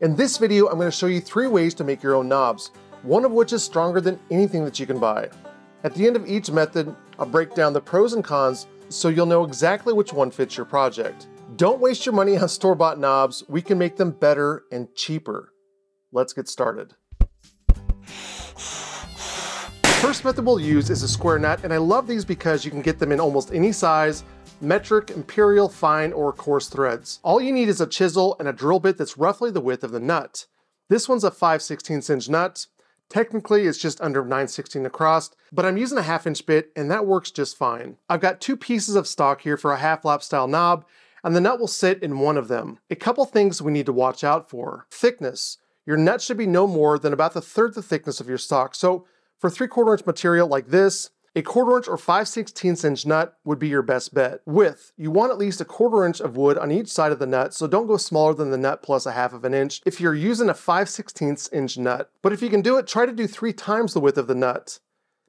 In this video, I'm going to show you 3 ways to make your own knobs, one of which is stronger than anything that you can buy. At the end of each method, I'll break down the pros and cons so you'll know exactly which one fits your project. Don't waste your money on store-bought knobs. We can make them better and cheaper. Let's get started. The first method we'll use is a square nut, and I love these because you can get them in almost any size: metric, imperial, fine, or coarse threads. All you need is a chisel and a drill bit that's roughly the width of the nut. This one's a 5/16 inch nut. Technically, it's just under 9/16 across, but I'm using a 1/2 inch bit and that works just fine. I've got 2 pieces of stock here for a half lap style knob, and the nut will sit in one of them. A couple things we need to watch out for. Thickness. Your nut should be no more than about 1/3 the thickness of your stock. So for 3/4 inch material like this, a 1/4 inch or 5/16 inch nut would be your best bet. Width, you want at least a 1/4 inch of wood on each side of the nut, so don't go smaller than the nut plus a 1/2 inch if you're using a 5/16 inch nut. But if you can do it, try to do 3 times the width of the nut.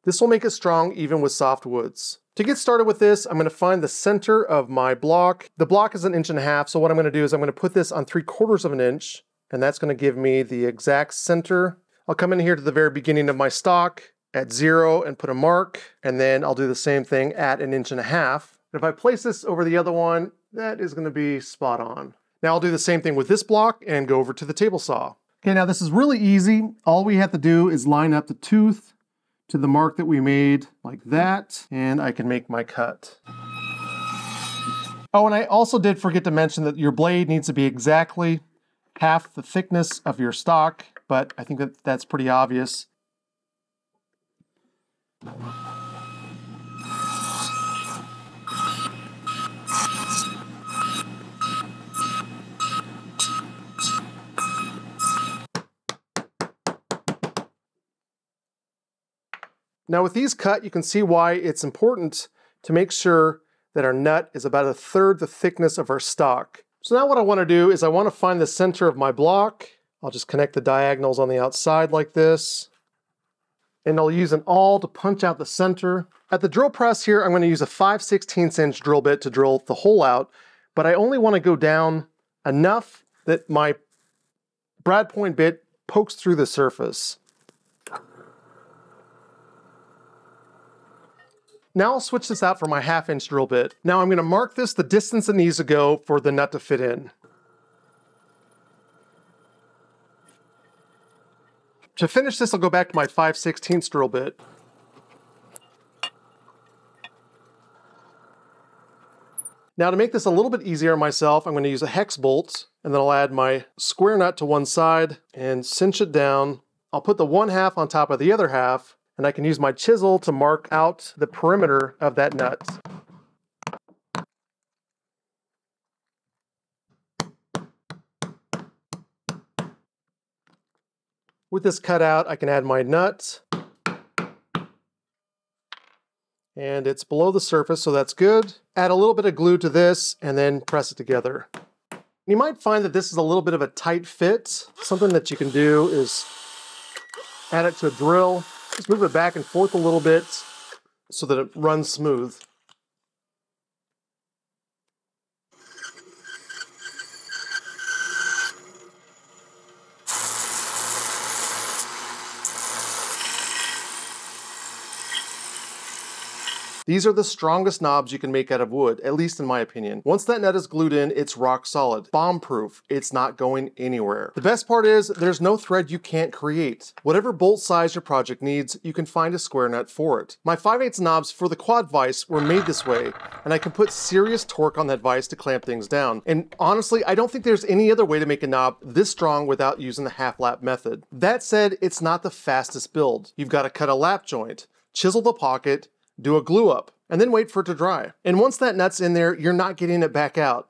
This will make it strong even with soft woods. To get started with this, I'm gonna find the center of my block. The block is 1.5 inches, so what I'm gonna do is I'm gonna put this on 3/4 inches, and that's gonna give me the exact center. I'll come in here to the very beginning of my stock at 0 and put a mark, and then I'll do the same thing at 1.5 inches. If I place this over the other one, that is gonna be spot on. Now I'll do the same thing with this block and go over to the table saw. Okay, now this is really easy. All we have to do is line up the tooth to the mark that we made like that, and I can make my cut. Oh, and I also did forget to mention that your blade needs to be exactly 1/2 the thickness of your stock, but I think that that's pretty obvious. Now with these cut, you can see why it's important to make sure that our nut is about 1/3 the thickness of our stock. So now what I want to do is I want to find the center of my block. I'll just connect the diagonals on the outside like this, and I'll use an awl to punch out the center. At the drill press here, I'm gonna use a 5/16 inch drill bit to drill the hole out, but I only wanna go down enough that my brad point bit pokes through the surface. Now I'll switch this out for my 1/2 inch drill bit. Now I'm gonna mark this the distance it needs to go for the nut to fit in. To finish this, I'll go back to my 5/16 drill bit. Now to make this a little bit easier on myself, I'm gonna use a hex bolt, and then I'll add my square nut to one side and cinch it down. I'll put the 1/2 on top of the other 1/2, and I can use my chisel to mark out the perimeter of that nut. With this cut out, I can add my nut, and it's below the surface, so that's good. Add a little bit of glue to this and then press it together. You might find that this is a little bit of a tight fit. Something that you can do is add it to a drill, just move it back and forth a little bit so that it runs smooth. These are the strongest knobs you can make out of wood, at least in my opinion. Once that nut is glued in, it's rock solid, bomb-proof. It's not going anywhere. The best part is there's no thread you can't create. Whatever bolt size your project needs, you can find a square nut for it. My 5/8 knobs for the quad vise were made this way, and I can put serious torque on that vise to clamp things down. And honestly, I don't think there's any other way to make a knob this strong without using the 1/2 lap method. That said, it's not the fastest build. You've got to cut a lap joint, chisel the pocket, do a glue up, and then wait for it to dry. And once that nut's in there, you're not getting it back out.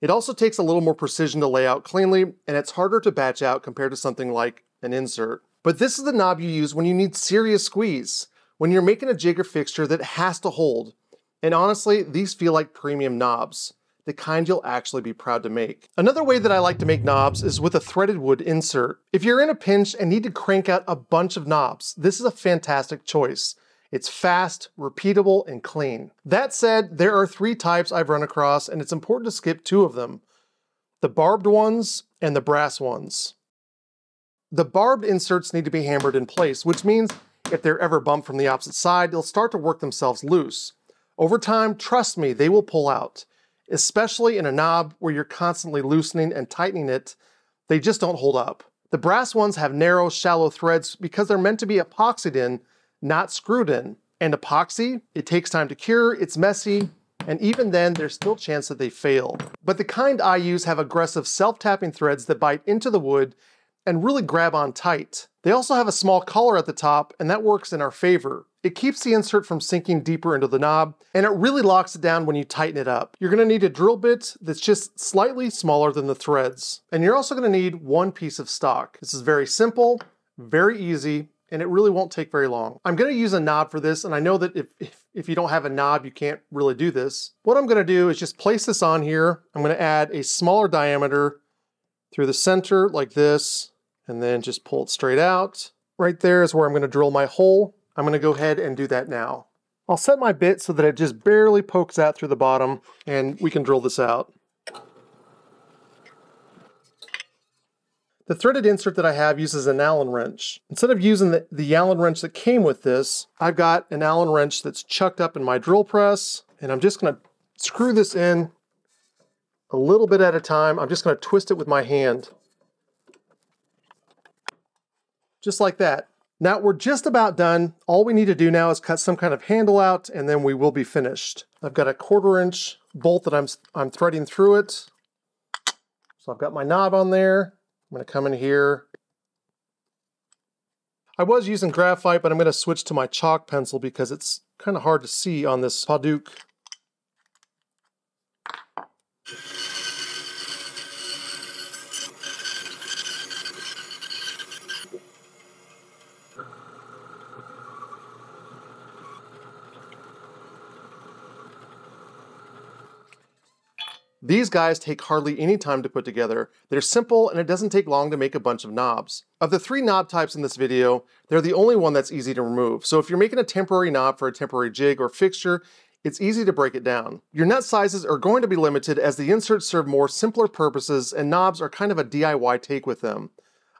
It also takes a little more precision to lay out cleanly, and it's harder to batch out compared to something like an insert. But this is the knob you use when you need serious squeeze, when you're making a jig or fixture that has to hold. And honestly, these feel like premium knobs, the kind you'll actually be proud to make. Another way that I like to make knobs is with a threaded wood insert. If you're in a pinch and need to crank out a bunch of knobs, this is a fantastic choice. It's fast, repeatable, and clean. That said, there are 3 types I've run across, and it's important to skip 2 of them: the barbed ones and the brass ones. The barbed inserts need to be hammered in place, which means if they're ever bumped from the opposite side, they'll start to work themselves loose. Over time, trust me, they will pull out, especially in a knob where you're constantly loosening and tightening it. They just don't hold up. The brass ones have narrow, shallow threads because they're meant to be epoxied in, not screwed in. And epoxy, it takes time to cure, it's messy, and even then, there's still a chance that they fail. But the kind I use have aggressive self-tapping threads that bite into the wood and really grab on tight. They also have a small collar at the top, and that works in our favor. It keeps the insert from sinking deeper into the knob, and it really locks it down when you tighten it up. You're gonna need a drill bit that's just slightly smaller than the threads. And you're also gonna need one piece of stock. This is very simple, very easy, and it really won't take very long. I'm gonna use a knob for this, and I know that if you don't have a knob, you can't really do this. What I'm gonna do is just place this on here. I'm gonna add a smaller diameter through the center like this, and then just pull it straight out. Right there is where I'm gonna drill my hole. I'm gonna go ahead and do that now. I'll set my bit so that it just barely pokes out through the bottom, and we can drill this out. The threaded insert that I have uses an Allen wrench. Instead of using the Allen wrench that came with this, I've got an Allen wrench that's chucked up in my drill press, and I'm just gonna screw this in a little bit at a time. I'm just gonna twist it with my hand. Just like that. Now we're just about done. All we need to do now is cut some kind of handle out, and then we will be finished. I've got a 1/4 inch bolt that I'm threading through it. So I've got my knob on there. I'm gonna come in here. I was using graphite, but I'm gonna switch to my chalk pencil because it's kind of hard to see on this Padauk. These guys take hardly any time to put together. They're simple, and it doesn't take long to make a bunch of knobs. Of the 3 knob types in this video, they're the only one that's easy to remove. So if you're making a temporary knob for a temporary jig or fixture, it's easy to break it down. Your nut sizes are going to be limited as the inserts serve more simpler purposes, and knobs are kind of a DIY take with them.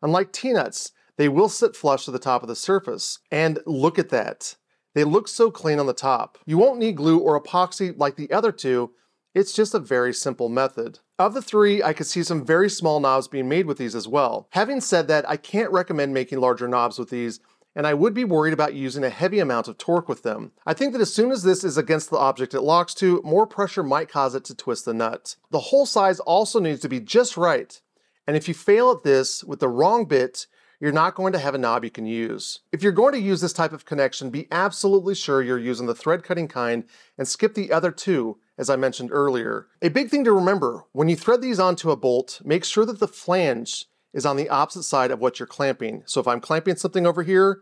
Unlike T-nuts, they will sit flush to the top of the surface. And look at that. They look so clean on the top. You won't need glue or epoxy like the other two. It's just a very simple method. Of the 3, I could see some very small knobs being made with these as well. Having said that, I can't recommend making larger knobs with these, and I would be worried about using a heavy amount of torque with them. I think that as soon as this is against the object it locks to, more pressure might cause it to twist the nut. The hole size also needs to be just right, and if you fail at this with the wrong bit, you're not going to have a knob you can use. If you're going to use this type of connection, be absolutely sure you're using the thread cutting kind and skip the other 2, as I mentioned earlier. A big thing to remember, when you thread these onto a bolt, make sure that the flange is on the opposite side of what you're clamping. So if I'm clamping something over here,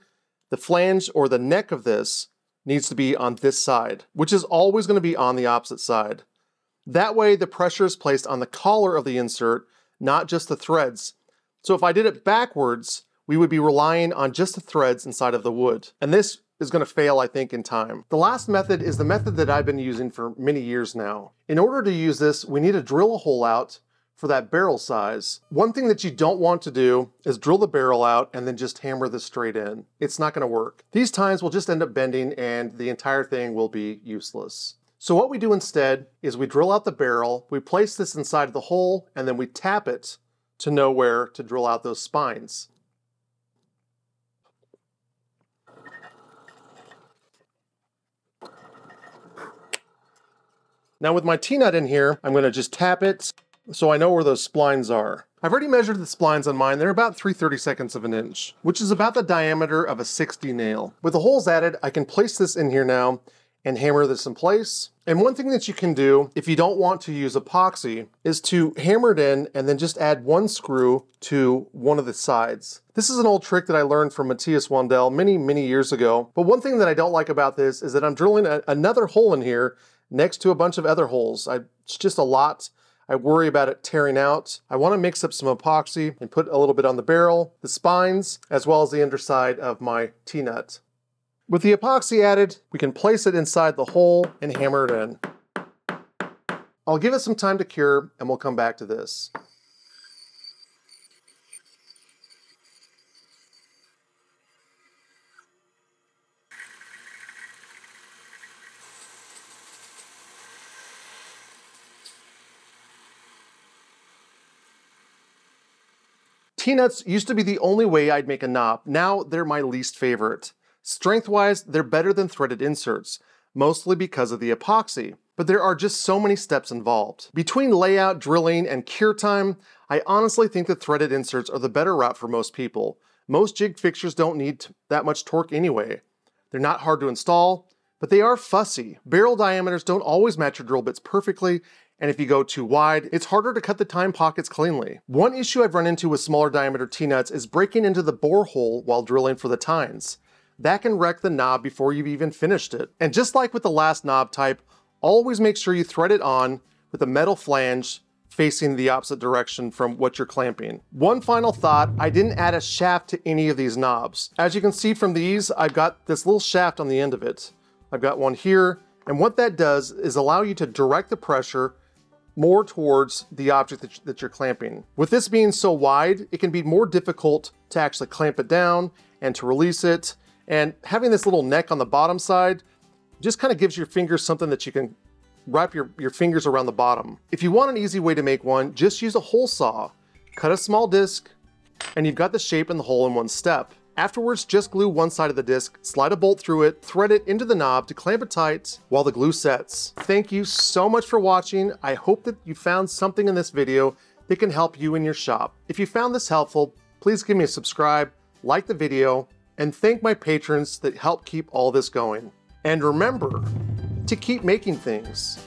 the flange or the neck of this needs to be on this side, which is always going to be on the opposite side. That way the pressure is placed on the collar of the insert, not just the threads. So if I did it backwards, we would be relying on just the threads inside of the wood. And this is gonna fail, I think, in time. The last method is the method that I've been using for many years now. In order to use this, we need to drill a hole out for that barrel size. One thing that you don't want to do is drill the barrel out and then just hammer this straight in. It's not gonna work. These times we'll just end up bending and the entire thing will be useless. So what we do instead is we drill out the barrel, we place this inside the hole, and then we tap it to know where to drill out those spines. Now with my T-nut in here, I'm gonna just tap it so I know where those splines are. I've already measured the splines on mine. They're about 3/32 of an inch, which is about the diameter of a 60 nail. With the holes added, I can place this in here now and hammer this in place. And one thing that you can do if you don't want to use epoxy is to hammer it in and then just add one screw to one of the sides. This is an old trick that I learned from Matthias Wandel many, many years ago. But one thing that I don't like about this is that I'm drilling another hole in here next to a bunch of other holes. It's just a lot. I worry about it tearing out. I wanna mix up some epoxy and put a little bit on the barrel, the spines, as well as the underside of my T-nut. With the epoxy added, we can place it inside the hole and hammer it in. I'll give it some time to cure and we'll come back to this. T-nuts used to be the only way I'd make a knob. Now they're my least favorite. Strength-wise, they're better than threaded inserts, mostly because of the epoxy. But there are just so many steps involved. Between layout, drilling, and cure time, I honestly think that threaded inserts are the better route for most people. Most jig fixtures don't need that much torque anyway. They're not hard to install, but they are fussy. Barrel diameters don't always match your drill bits perfectly, and if you go too wide, it's harder to cut the time pockets cleanly. One issue I've run into with smaller diameter T-nuts is breaking into the bore hole while drilling for the tines. That can wreck the knob before you've even finished it. And just like with the last knob type, always make sure you thread it on with a metal flange facing the opposite direction from what you're clamping. One final thought, I didn't add a shaft to any of these knobs. As you can see from these, I've got this little shaft on the end of it. I've got one here, and what that does is allow you to direct the pressure more towards the object that you're clamping. With this being so wide, it can be more difficult to actually clamp it down and to release it. And having this little neck on the bottom side just kind of gives your fingers something that you can wrap your fingers around the bottom. If you want an easy way to make one, just use a hole saw. Cut a small disc, and you've got the shape and the hole in one step. Afterwards, just glue one side of the disc, slide a bolt through it, thread it into the knob to clamp it tight while the glue sets. Thank you so much for watching. I hope that you found something in this video that can help you in your shop. If you found this helpful, please give me a subscribe, like the video, and thank my patrons that help keep all this going. And remember to keep making things.